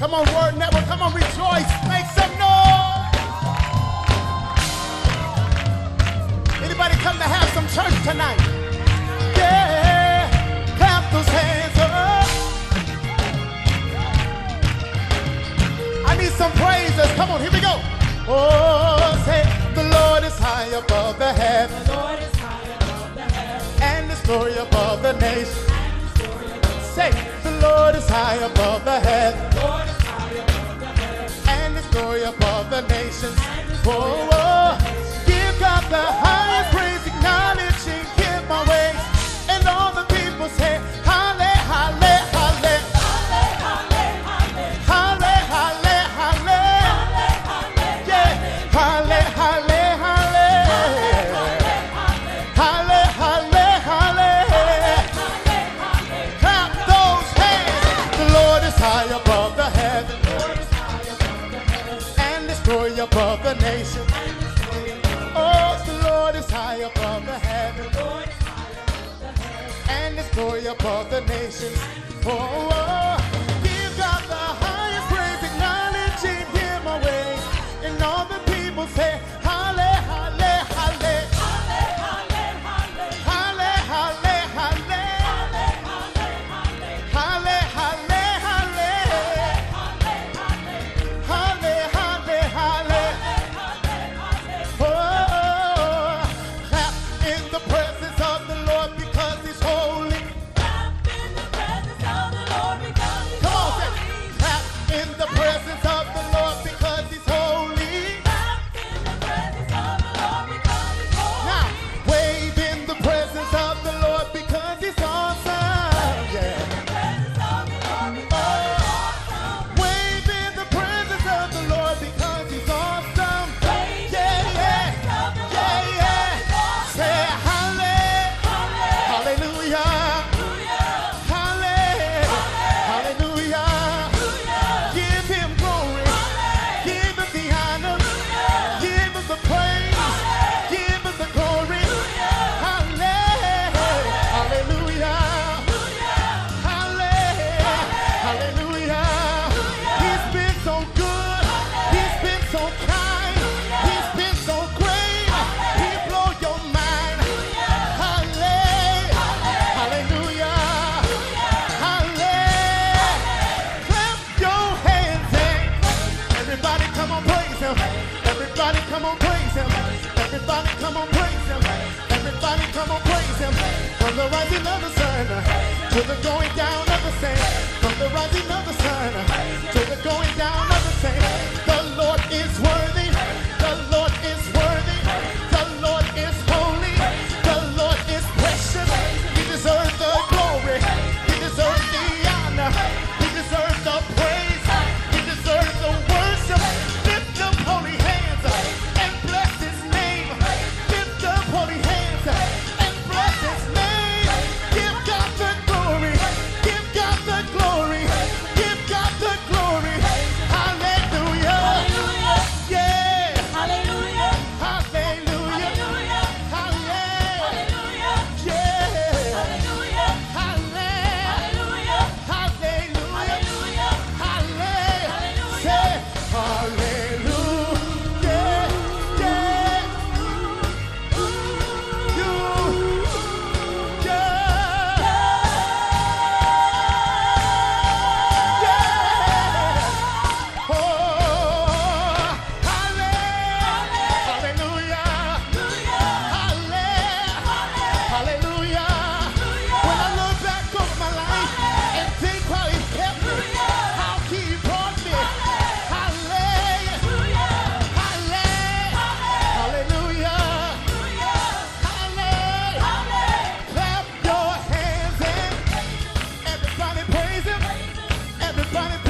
Come on, Word Network. Come on, rejoice. Make some noise. Anybody come to have some church tonight? Yeah. Clap those hands up. I need some praises. Come on, here we go. Oh, say, the Lord is high above the heavens. The Lord is high above the heavens. And His glory above the nations. Say, the Lord is high above the heavens. And His glory above the nations. Oh, oh, give God the highest praise, acknowledging Him my ways. And all the people say, Hallelujah, Hallelujah. Above the nation. Oh, the Lord is high above the heavens. And His glory above the nations. Oh, oh, give God the highest praise, acknowledging Him my ways. And all the people say, Hallelujah, Hallelujah, Hallelujah. Everybody